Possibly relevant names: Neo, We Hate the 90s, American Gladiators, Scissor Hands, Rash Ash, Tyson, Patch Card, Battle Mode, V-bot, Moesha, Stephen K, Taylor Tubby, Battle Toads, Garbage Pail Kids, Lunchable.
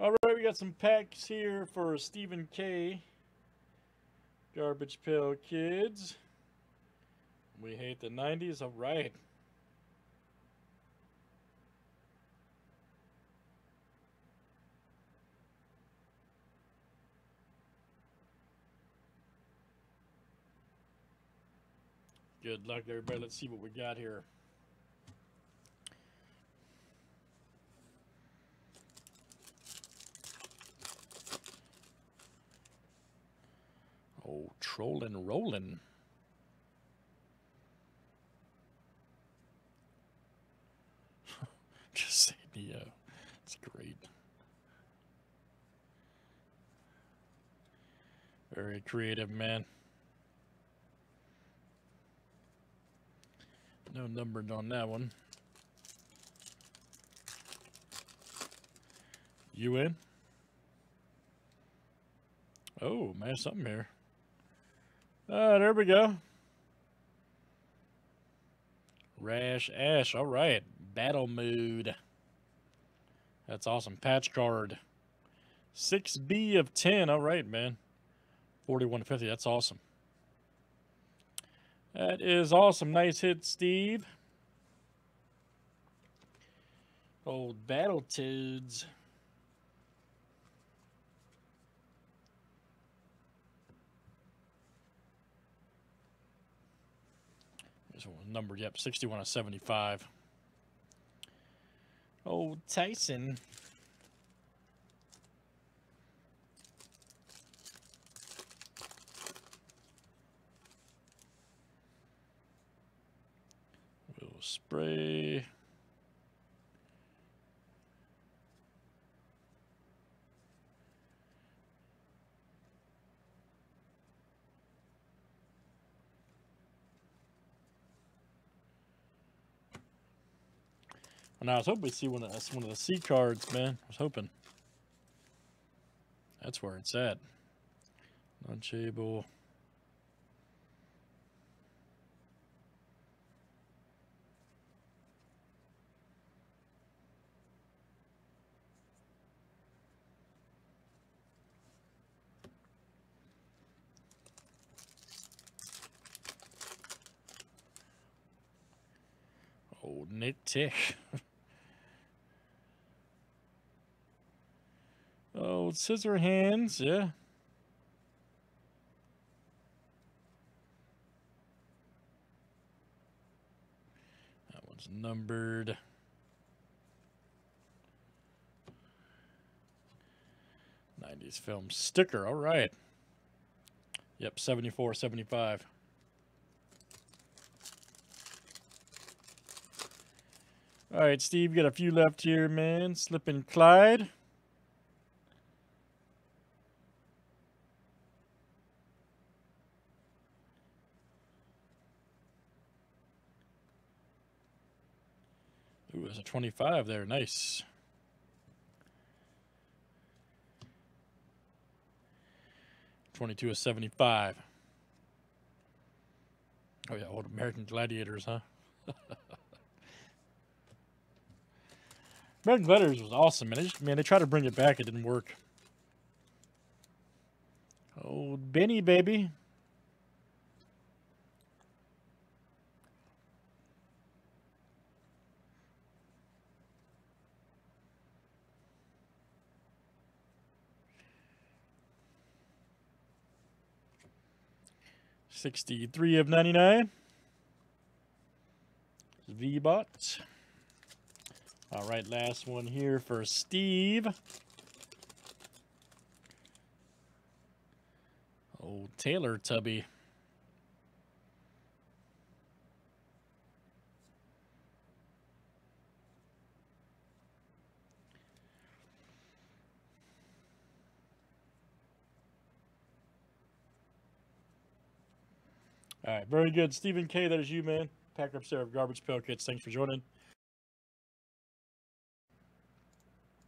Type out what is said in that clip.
All right, we got some packs here for Stephen K, Garbage Pail Kids, We Hate the 90s. All right. Good luck, everybody. Let's see what we got here. Oh, trolling, rolling. Just say Neo. It's great. Very creative, man. No numbers on that one. You in? Oh, man, something here. There we go. Rash Ash. All right. Battle Mode. That's awesome. Patch Card. 6B of 10. All right, man. 41 to 50. That's awesome. That is awesome. Nice hit, Steve. Old Battle Toads. This one was numbered, yep, 61 to 75. Old Tyson. We'll spray. And I was hoping we'd see one of the C cards, man. I was hoping. That's where it's at. Lunchable. Old Nick Tick. Oh, Scissor Hands, yeah. That one's numbered. '90s film sticker, all right. Yep, 74, 75. All right, Steve, got a few left here, man. Slip and Clyde. Ooh, there's a 25 there. Nice. '22 of 75. Oh, yeah, old American Gladiators, huh? American Gladiators was awesome, man. They tried to bring it back. It didn't work. Old Benny, baby. '63 of 99. V-bot. All right, last one here for Steve. Old Taylor Tubby. All right, very good. Stephen K, that is you, man. Packer up there of Garbage Pail Kids. Thanks for joining.